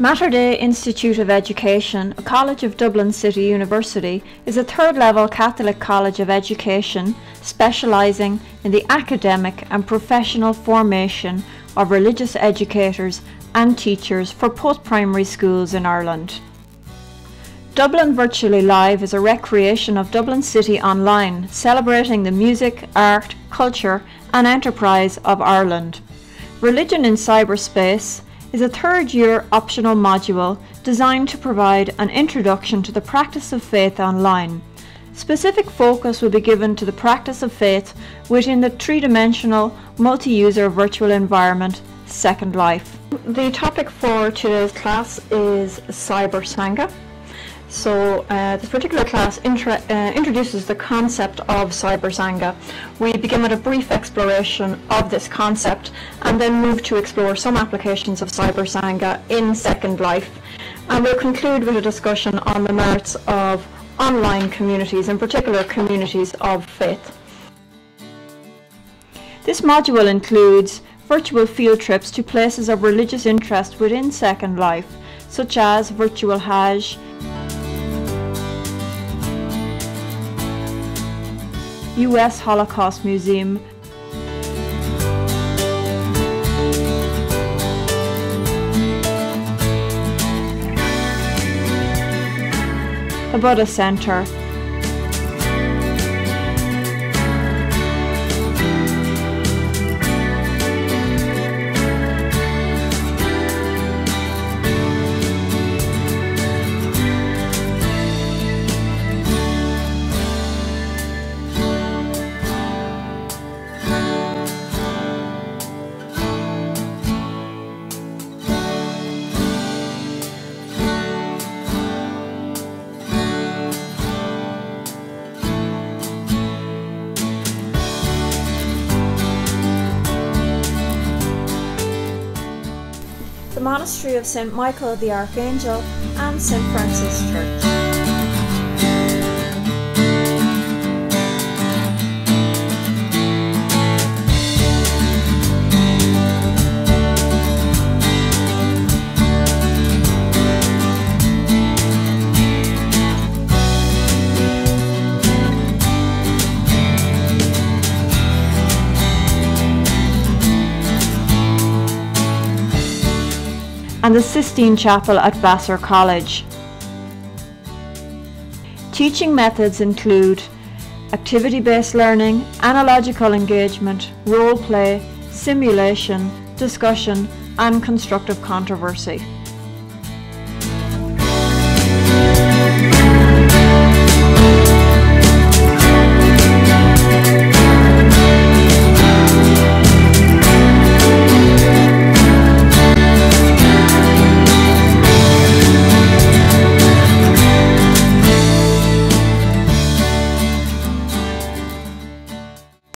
Mater Dei Institute of Education, a college of Dublin City University, is a third-level Catholic college of education specialising in the academic and professional formation of religious educators and teachers for post-primary schools in Ireland. Dublin Virtually Live is a recreation of Dublin City Online, celebrating the music, art, culture and enterprise of Ireland. Religion in Cyberspace is a third-year optional module designed to provide an introduction to the practice of faith online. Specific focus will be given to the practice of faith within the three-dimensional multi-user virtual environment, Second Life. The topic for today's class is Cyber Sangha. So this particular class introduces the concept of Cyber Sangha. We begin with a brief exploration of this concept and then move to explore some applications of Cyber Sangha in Second Life. And we'll conclude with a discussion on the merits of online communities, in particular communities of faith. This module includes virtual field trips to places of religious interest within Second Life, such as virtual Hajj, U.S. Holocaust Museum, the Buddha Center, the Monastery of St. Michael the Archangel and St. Francis Church. And the Sistine Chapel at Vassar College. Teaching methods include activity-based learning, analogical engagement, role play, simulation, discussion and constructive controversy.